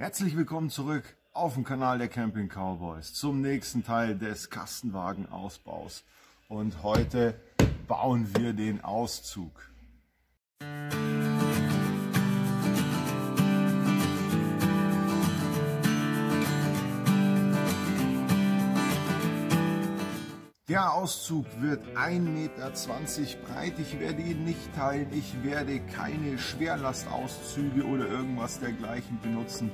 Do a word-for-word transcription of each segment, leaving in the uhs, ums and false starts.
Herzlich willkommen zurück auf dem Kanal der Camping Cowboys zum nächsten Teil des Kastenwagenausbaus. Und heute bauen wir den Auszug. Der Auszug wird ein Meter zwanzig breit. Ich werde ihn nicht teilen. Ich werde keine Schwerlastauszüge oder irgendwas dergleichen benutzen.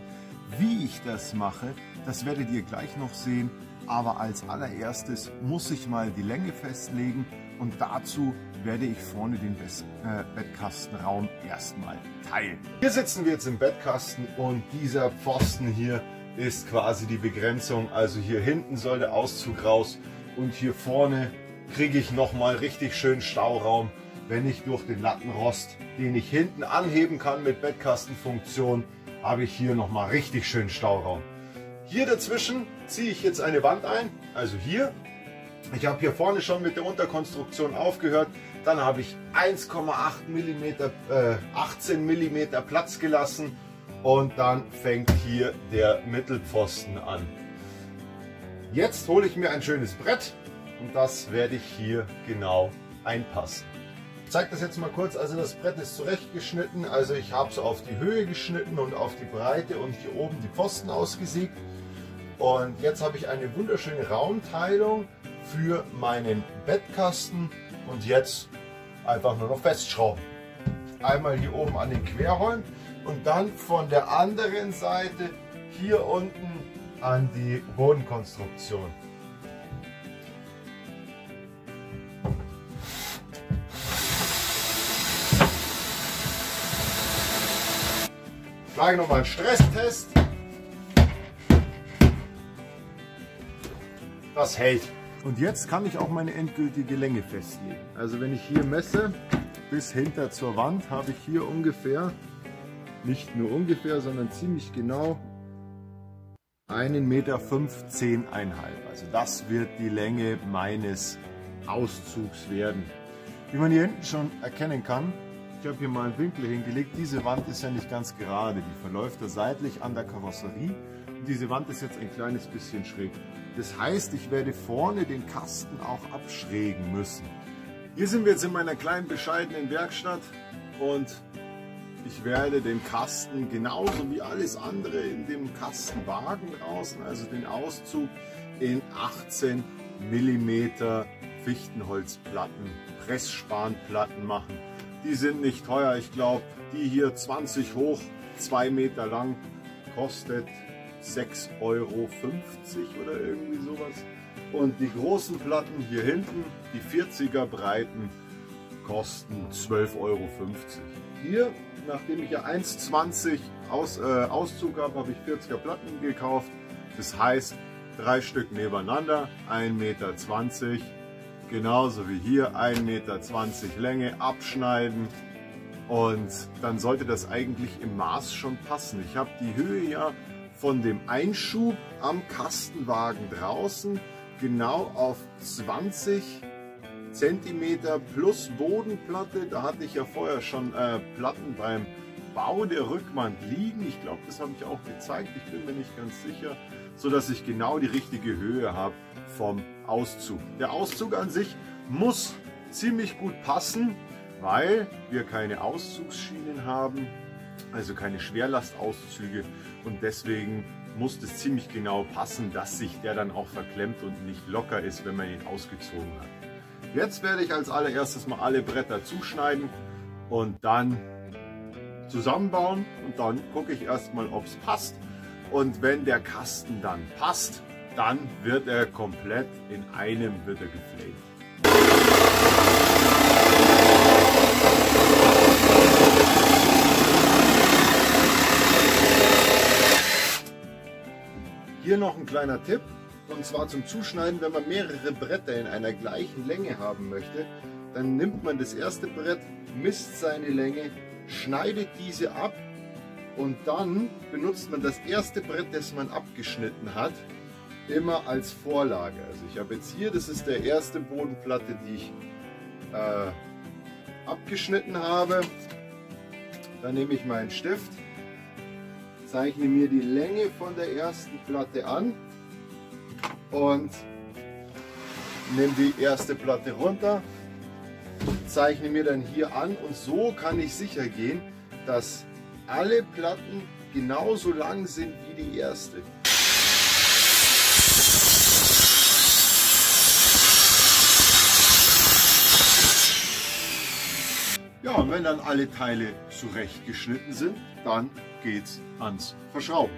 Wie ich das mache, das werdet ihr gleich noch sehen. Aber als allererstes muss ich mal die Länge festlegen. Und dazu werde ich vorne den Bettkastenraum erstmal teilen. Hier sitzen wir jetzt im Bettkasten und dieser Pfosten hier ist quasi die Begrenzung. Also hier hinten soll der Auszug raus. Und hier vorne kriege ich nochmal richtig schön Stauraum, wenn ich durch den Lattenrost, den ich hinten anheben kann mit Bettkastenfunktion, habe ich hier nochmal richtig schön Stauraum. Hier dazwischen ziehe ich jetzt eine Wand ein, also hier. Ich habe hier vorne schon mit der Unterkonstruktion aufgehört. Dann habe ich eins Komma acht Millimeter, äh, achtzehn Millimeter Platz gelassen und dann fängt hier der Mittelpfosten an. Jetzt hole ich mir ein schönes Brett und das werde ich hier genau einpassen. Ich zeige das jetzt mal kurz. Also das Brett ist zurechtgeschnitten. Also ich habe es auf die Höhe geschnitten und auf die Breite und hier oben die Pfosten ausgesiegt. Und jetzt habe ich eine wunderschöne Raumteilung für meinen Bettkasten. Und jetzt einfach nur noch festschrauben. Einmal hier oben an den Querholm und dann von der anderen Seite hier unten an die Bodenkonstruktion. Ich schlage nochmal einen Stresstest. Das hält. Und jetzt kann ich auch meine endgültige Länge festlegen. Also wenn ich hier messe, bis hinter zur Wand, habe ich hier ungefähr, nicht nur ungefähr, sondern ziemlich genau einen Meter fünfzehn, eineinhalb. Also das wird die Länge meines Auszugs werden. Wie man hier hinten schon erkennen kann, ich habe hier mal einen Winkel hingelegt. Diese Wand ist ja nicht ganz gerade, die verläuft da seitlich an der Karosserie. Und diese Wand ist jetzt ein kleines bisschen schräg. Das heißt, ich werde vorne den Kasten auch abschrägen müssen. Hier sind wir jetzt in meiner kleinen bescheidenen Werkstatt und ich werde den Kasten genauso wie alles andere in dem Kastenwagen draußen, also den Auszug, in achtzehn Millimeter Fichtenholzplatten, Pressspanplatten machen. Die sind nicht teuer, ich glaube, die hier zwanzig hoch, zwei Meter lang, kostet sechs Euro fünfzig oder irgendwie sowas. Und die großen Platten hier hinten, die vierziger breiten, kosten zwölf Euro fünfzig. Hier, nachdem ich ja eins Komma zwanzig Aus, äh, Auszug habe, habe ich vierziger Platten gekauft. Das heißt, drei Stück nebeneinander, ein Meter zwanzig. Genauso wie hier, ein Meter zwanzig Länge, abschneiden. Und dann sollte das eigentlich im Maß schon passen. Ich habe die Höhe ja von dem Einschub am Kastenwagen draußen genau auf zwanzig Zentimeter plus Bodenplatte, da hatte ich ja vorher schon äh, Platten beim Bau der Rückwand liegen. Ich glaube, das habe ich auch gezeigt, ich bin mir nicht ganz sicher, so dass ich genau die richtige Höhe habe vom Auszug. Der Auszug an sich muss ziemlich gut passen, weil wir keine Auszugsschienen haben, also keine Schwerlastauszüge, und deswegen muss es ziemlich genau passen, dass sich der dann auch verklemmt und nicht locker ist, wenn man ihn ausgezogen hat. Jetzt werde ich als allererstes mal alle Bretter zuschneiden und dann zusammenbauen und dann gucke ich erstmal, ob es passt. Und wenn der Kasten dann passt, dann wird er komplett in einem wird er geflämt. Hier noch ein kleiner Tipp. Und zwar zum Zuschneiden, wenn man mehrere Bretter in einer gleichen Länge haben möchte, dann nimmt man das erste Brett, misst seine Länge, schneidet diese ab und dann benutzt man das erste Brett, das man abgeschnitten hat, immer als Vorlage. Also ich habe jetzt hier, das ist der erste Bodenplatte, die ich äh, abgeschnitten habe. Dann nehme ich meinen Stift zeichne mir die Länge von der ersten Platte an und nehme die erste Platte runter, zeichne mir dann hier an, und so kann ich sicher gehen, dass alle Platten genauso lang sind wie die erste. Ja, und wenn dann alle Teile zurechtgeschnitten sind, dann geht's ans Verschrauben.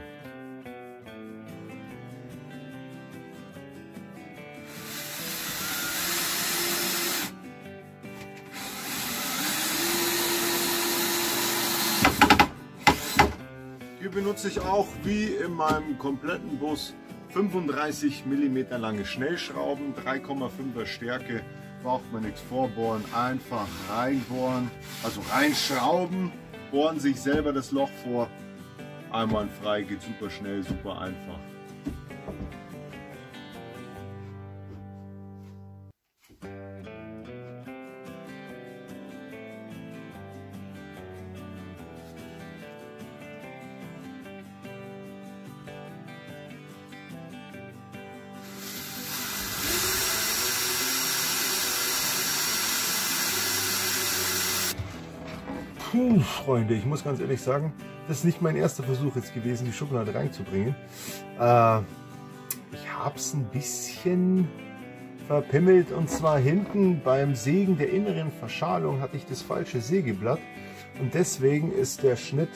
Hier benutze ich auch, wie in meinem kompletten Bus, fünfunddreißig Millimeter lange Schnellschrauben, drei Komma fünfer Stärke. Braucht man nichts vorbohren, einfach reinbohren, also reinschrauben, bohren sich selber das Loch vor. Einwandfrei, geht super schnell, super einfach. Puh, Freunde, ich muss ganz ehrlich sagen, das ist nicht mein erster Versuch jetzt gewesen, die Schublade reinzubringen. Äh, ich habe es ein bisschen verpimmelt, und zwar hinten beim Sägen der inneren Verschalung hatte ich das falsche Sägeblatt, und deswegen ist der Schnitt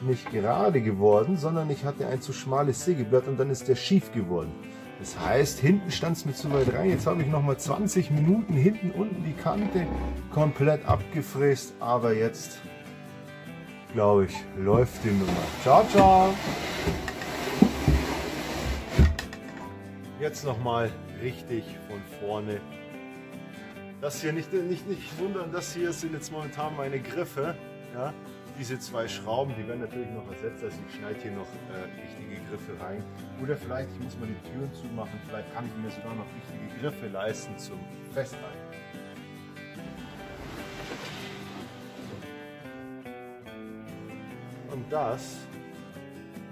nicht gerade geworden, sondern ich hatte ein zu schmales Sägeblatt und dann ist der schief geworden. Das heißt, hinten stand es mir zu weit rein. Jetzt habe ich nochmal zwanzig Minuten hinten unten die Kante komplett abgefräst. Aber jetzt, glaube ich, läuft die Nummer. Ciao, ciao! Jetzt nochmal richtig von vorne. Das hier, nicht, nicht, nicht wundern, das hier sind jetzt momentan meine Griffe. Ja? Diese zwei Schrauben, die werden natürlich noch ersetzt, also ich schneide hier noch äh, richtige Griffe rein. Oder vielleicht, ich muss mal die Türen zumachen, vielleicht kann ich mir sogar noch richtige Griffe leisten zum Festhalten. Und das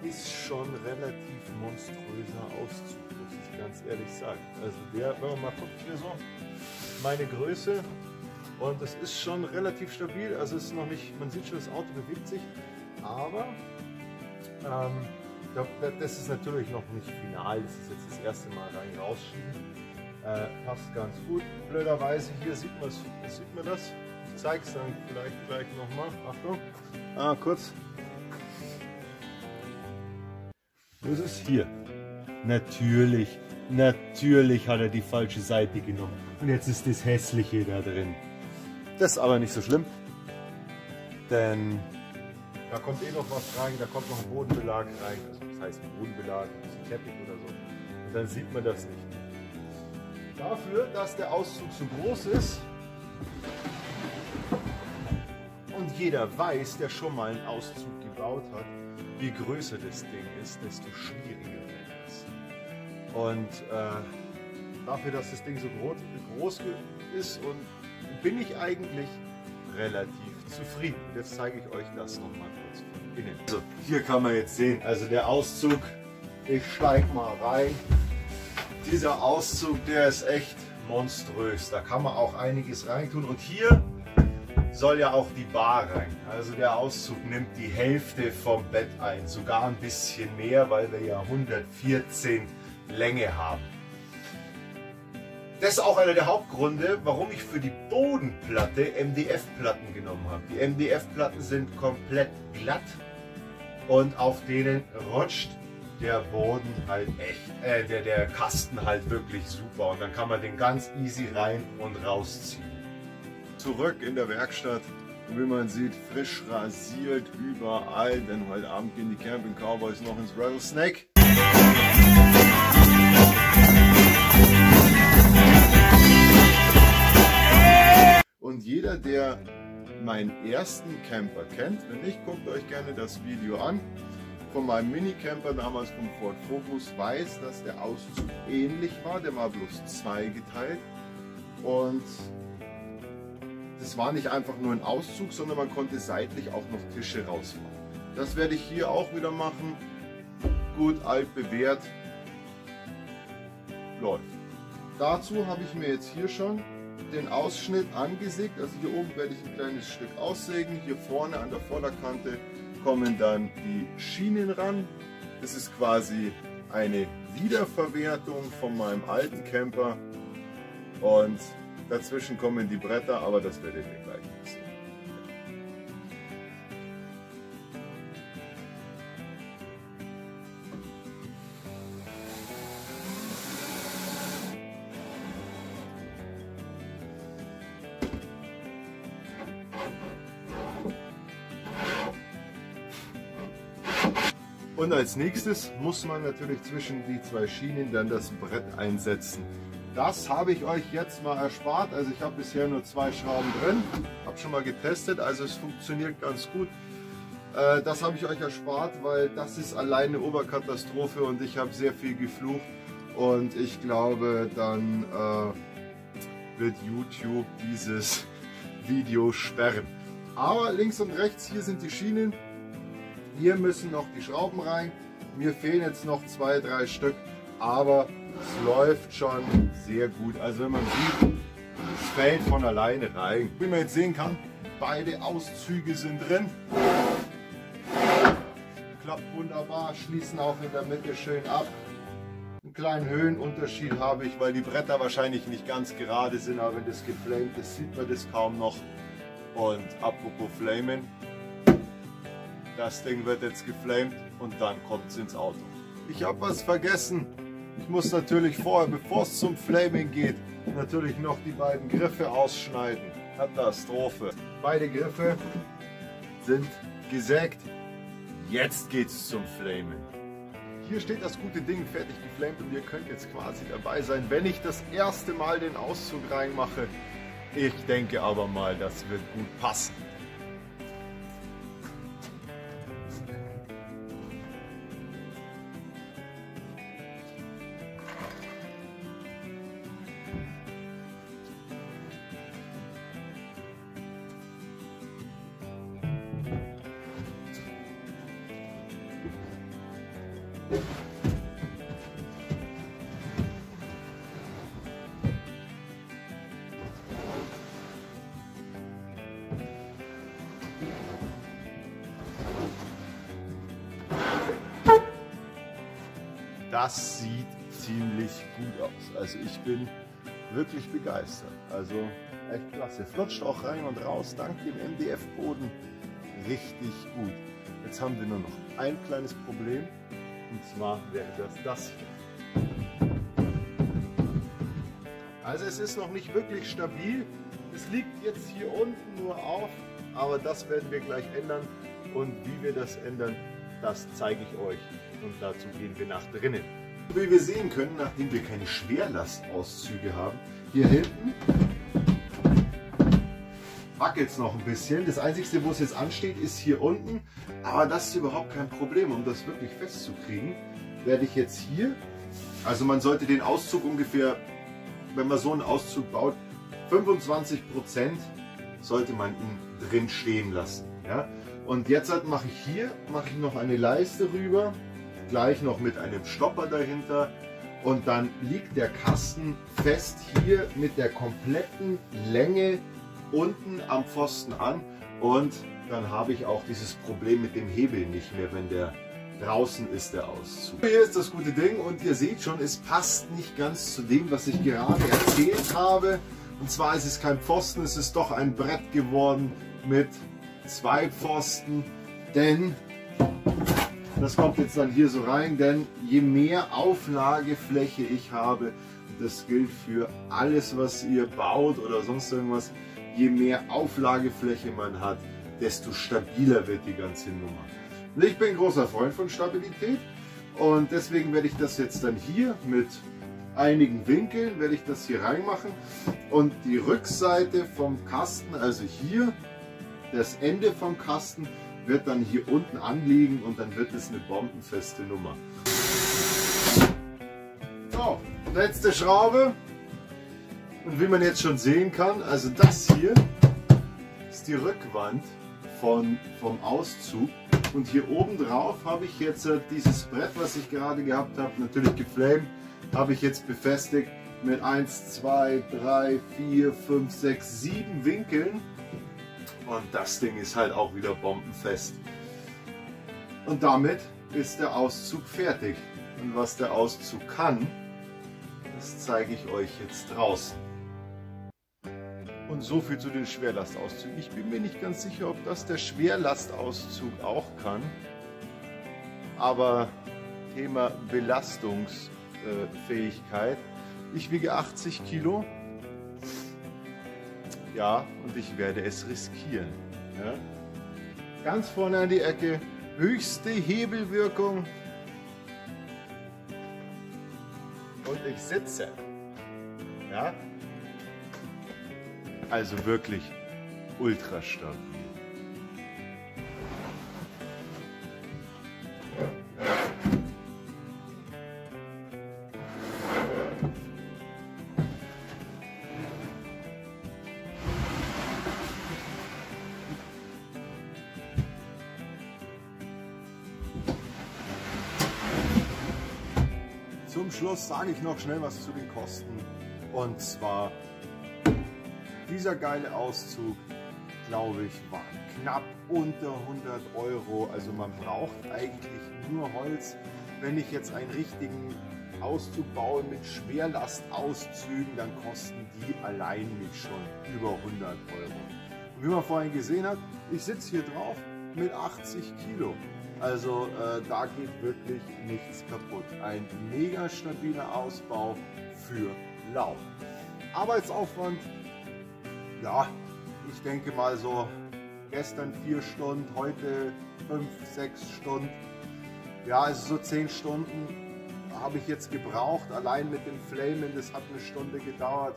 ist schon relativ monströser Auszug, muss ich ganz ehrlich sagen. Also der, wenn man mal guckt, hier so, meine Größe. Und das ist schon relativ stabil, also es ist noch nicht, man sieht schon, das Auto bewegt sich, aber ähm, das ist natürlich noch nicht final, das ist jetzt das erste Mal rein rausschieben, äh, passt ganz gut. Blöderweise hier sieht man das, sieht man das, ich zeige es dann vielleicht gleich nochmal, Achtung, ah, kurz, das ist hier, natürlich, natürlich hat er die falsche Seite genommen und jetzt ist das Hässliche da drin. Das ist aber nicht so schlimm, denn da kommt eh noch was rein, da kommt noch ein Bodenbelag rein, also das heißt Bodenbelag, ein bisschen Teppich oder so. Und dann sieht man das nicht. Dafür, dass der Auszug so groß ist und jeder weiß, der schon mal einen Auszug gebaut hat, je größer das Ding ist, desto schwieriger wird es. Und äh, dafür, dass das Ding so groß, groß ist und bin ich eigentlich relativ zufrieden. Jetzt zeige ich euch das nochmal kurz von innen. Also hier kann man jetzt sehen, also der Auszug, ich steige mal rein. Dieser Auszug, der ist echt monströs. Da kann man auch einiges reintun. Und hier soll ja auch die Bar rein. Also der Auszug nimmt die Hälfte vom Bett ein. Sogar ein bisschen mehr, weil wir ja hundertvierzehn Länge haben. Das ist auch einer der Hauptgründe, warum ich für die Bodenplatte M D F-Platten genommen habe. Die M D F-Platten sind komplett glatt und auf denen rutscht der Boden halt echt, äh, der, der Kasten halt wirklich super. Und dann kann man den ganz easy rein und rausziehen. Zurück in der Werkstatt, wie man sieht, frisch rasiert überall, denn heute Abend gehen die Camping Cowboys noch ins Rattlesnake. Und jeder, der meinen ersten Camper kennt, wenn nicht, guckt euch gerne das Video an, von meinem Minicamper, damals vom Ford Focus, weiß, dass der Auszug ähnlich war, der war bloß zweigeteilt. Und das war nicht einfach nur ein Auszug, sondern man konnte seitlich auch noch Tische rausfahren. Das werde ich hier auch wieder machen. Gut, alt, bewährt. Läuft. Dazu habe ich mir jetzt hier schon den Ausschnitt angesägt. Also hier oben werde ich ein kleines Stück aussägen. Hier vorne an der Vorderkante kommen dann die Schienen ran. Das ist quasi eine Wiederverwertung von meinem alten Camper. Und dazwischen kommen die Bretter, aber das werdet ihr gleich sehen. Und als nächstes muss man natürlich zwischen die zwei Schienen dann das Brett einsetzen. Das habe ich euch jetzt mal erspart. Also ich habe bisher nur zwei Schrauben drin. Habe schon mal getestet, also es funktioniert ganz gut. Das habe ich euch erspart, weil das ist alleine Oberkatastrophe und ich habe sehr viel geflucht. Und ich glaube, dann wird YouTube dieses Video sperren. Aber links und rechts, hier sind die Schienen. Hier müssen noch die Schrauben rein. Mir fehlen jetzt noch zwei, drei Stück, aber es läuft schon sehr gut. Also wenn man sieht, es fällt von alleine rein. Wie man jetzt sehen kann, beide Auszüge sind drin. Klappt wunderbar, schließen auch in der Mitte schön ab. Einen kleinen Höhenunterschied habe ich, weil die Bretter wahrscheinlich nicht ganz gerade sind, aber wenn das geflamed ist, sieht man das kaum noch. Und apropos Flamen. Das Ding wird jetzt geflamed und dann kommt es ins Auto. Ich habe was vergessen. Ich muss natürlich vorher, bevor es zum Flaming geht, natürlich noch die beiden Griffe ausschneiden. Katastrophe. Beide Griffe sind gesägt. Jetzt geht es zum Flamen. Hier steht das gute Ding fertig geflamed und ihr könnt jetzt quasi dabei sein, wenn ich das erste Mal den Auszug reinmache. Ich denke aber mal, das wird gut passen. Das sieht ziemlich gut aus. Also ich bin wirklich begeistert. Also echt klasse. Flutscht auch rein und raus, dank dem M D F-Boden. Richtig gut. Jetzt haben wir nur noch ein kleines Problem. Und zwar wäre das das hier. Also es ist noch nicht wirklich stabil. Es liegt jetzt hier unten nur auf. Aber das werden wir gleich ändern. Und wie wir das ändern, das zeige ich euch. Und dazu gehen wir nach drinnen. Wie wir sehen können, nachdem wir keine Schwerlastauszüge haben, hier hinten wackelt es noch ein bisschen. Das Einzige, wo es jetzt ansteht, ist hier unten. Aber das ist überhaupt kein Problem. Um das wirklich festzukriegen, werde ich jetzt hier, also man sollte den Auszug ungefähr, wenn man so einen Auszug baut, fünfundzwanzig Prozent sollte man ihn drin stehen lassen. Ja? Und jetzt halt mache ich hier mache ich noch eine Leiste rüber, gleich noch mit einem Stopper dahinter und dann liegt der Kasten fest hier mit der kompletten Länge unten am Pfosten an und dann habe ich auch dieses Problem mit dem Hebel nicht mehr, wenn der draußen ist, der Auszug. Hier ist das gute Ding und ihr seht schon, es passt nicht ganz zu dem, was ich gerade erzählt habe. Und zwar ist es kein Pfosten, es ist doch ein Brett geworden mit zwei Pfosten, denn das kommt jetzt dann hier so rein, denn je mehr Auflagefläche ich habe, das gilt für alles, was ihr baut oder sonst irgendwas, je mehr Auflagefläche man hat, desto stabiler wird die ganze Nummer. Und ich bin großer Freund von Stabilität und deswegen werde ich das jetzt dann hier mit einigen Winkeln, werde ich das hier reinmachen und die Rückseite vom Kasten, also hier, das Ende vom Kasten wird dann hier unten anliegen und dann wird es eine bombenfeste Nummer. So, letzte Schraube. Und wie man jetzt schon sehen kann, also das hier ist die Rückwand von, vom Auszug. Und hier oben drauf habe ich jetzt dieses Brett, was ich gerade gehabt habe, natürlich geflamed, habe ich jetzt befestigt mit eins, zwei, drei, vier, fünf, sechs, sieben Winkeln. Und das Ding ist halt auch wieder bombenfest. Und damit ist der Auszug fertig. Und was der Auszug kann, das zeige ich euch jetzt draußen. Und so viel zu den Schwerlastauszügen. Ich bin mir nicht ganz sicher, ob das der Schwerlastauszug auch kann. Aber Thema Belastungsfähigkeit. Ich wiege achtzig Kilo. Ja, und ich werde es riskieren. Ja. Ganz vorne an die Ecke. Höchste Hebelwirkung. Und ich sitze. Ja. Also wirklich ultra stabil. Zum Schluss sage ich noch schnell was zu den Kosten. Und zwar: dieser geile Auszug, glaube ich, war knapp unter hundert Euro. Also man braucht eigentlich nur Holz. Wenn ich jetzt einen richtigen Auszug baue mit Schwerlastauszügen, dann kosten die allein mich schon über hundert Euro. Und wie man vorhin gesehen hat, ich sitze hier drauf mit achtzig Kilo. Also äh, da geht wirklich nichts kaputt. Ein mega stabiler Ausbau für lau. Arbeitsaufwand. Ja, ich denke mal so gestern vier Stunden, heute fünf, sechs Stunden, ja, also so zehn Stunden habe ich jetzt gebraucht, allein mit dem Flamen, das hat eine Stunde gedauert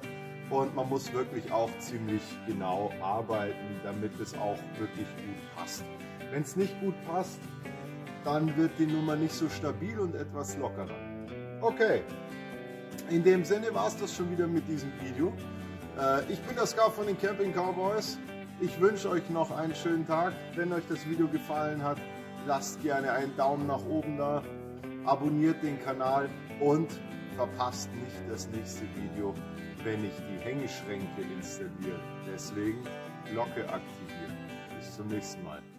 und man muss wirklich auch ziemlich genau arbeiten, damit es auch wirklich gut passt. Wenn es nicht gut passt, dann wird die Nummer nicht so stabil und etwas lockerer. Okay, in dem Sinne war es das schon wieder mit diesem Video. Ich bin der Scar von den Camping Cowboys. Ich wünsche euch noch einen schönen Tag. Wenn euch das Video gefallen hat, lasst gerne einen Daumen nach oben da, abonniert den Kanal und verpasst nicht das nächste Video, wenn ich die Hängeschränke installiere. Deswegen Glocke aktivieren. Bis zum nächsten Mal.